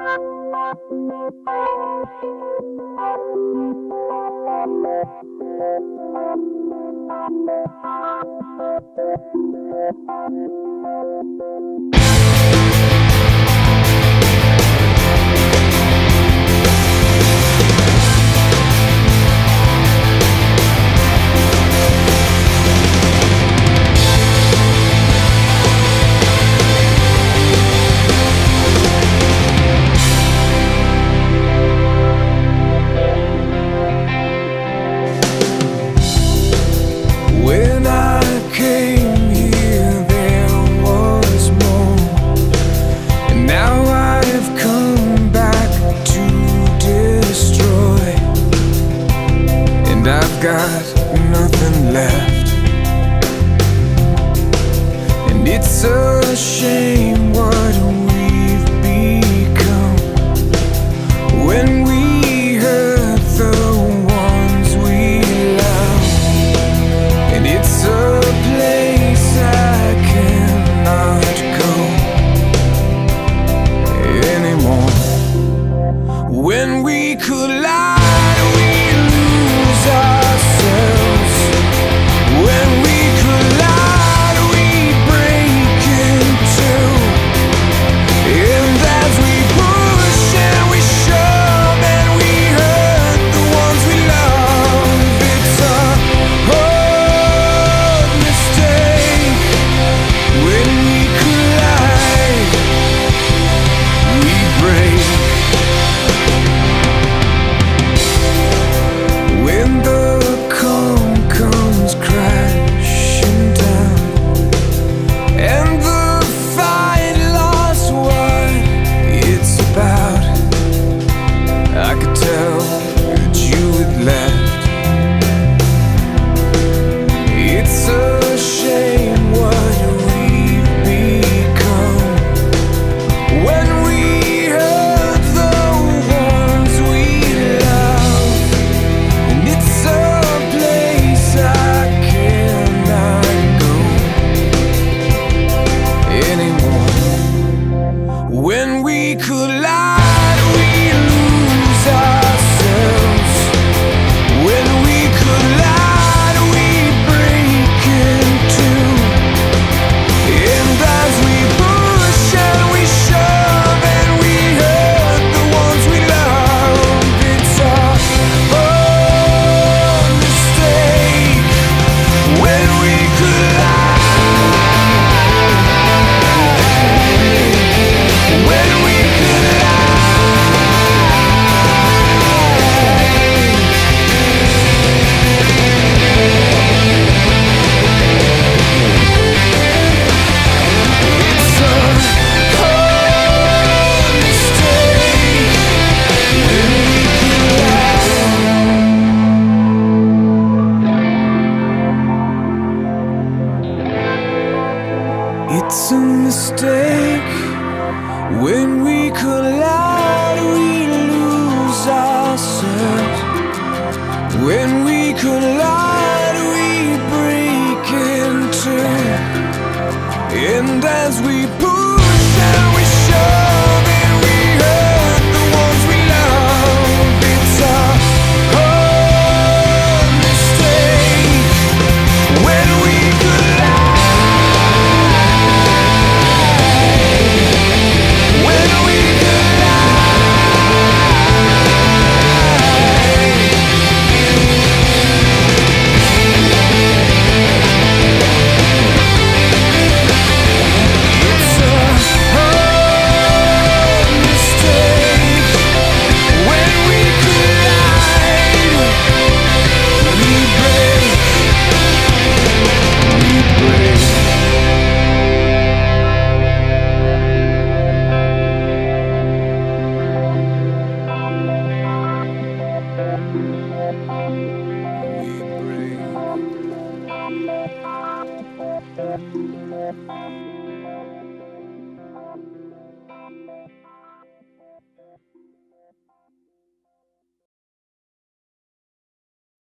I've got nothing left, and it's a shame what we've become. When we hurt the ones we love, and it's a place I cannot go anymore. When we collide, when we collide, we lose ourselves. When we collide, we break in two. And as we push and we shove and we hurt the ones we love, it's our own mistake. When we collide, it's a mistake. When we collide, we lose ourselves. When we collide, we break in two. And as we push and we shove and we hurt the ones we love, it's our own mistake. When we collide, we break.